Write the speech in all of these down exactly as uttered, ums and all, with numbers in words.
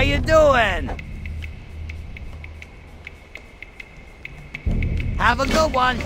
how you doing? Have a good one.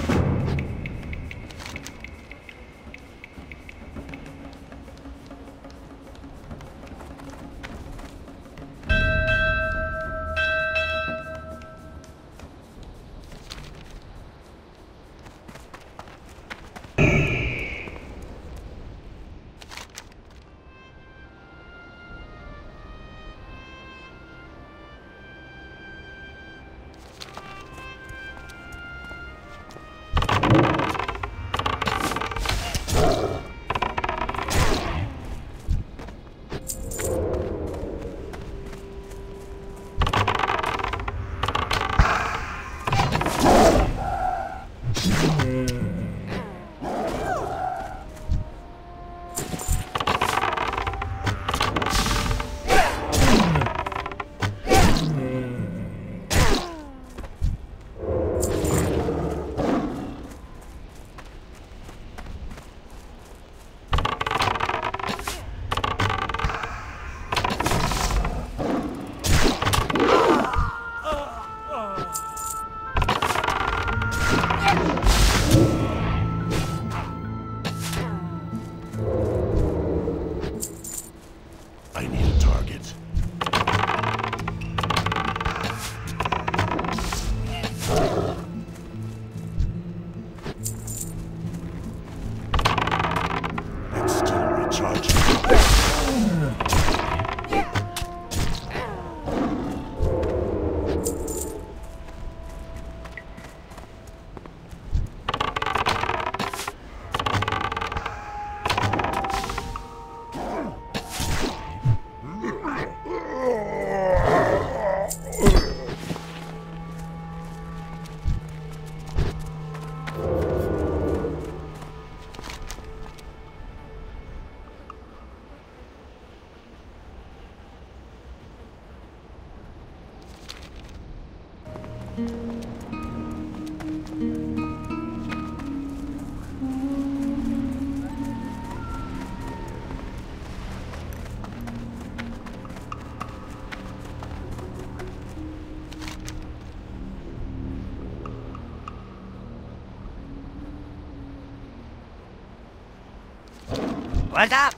What's up?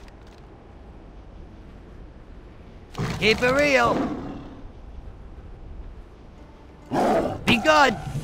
Keep it real. Be good.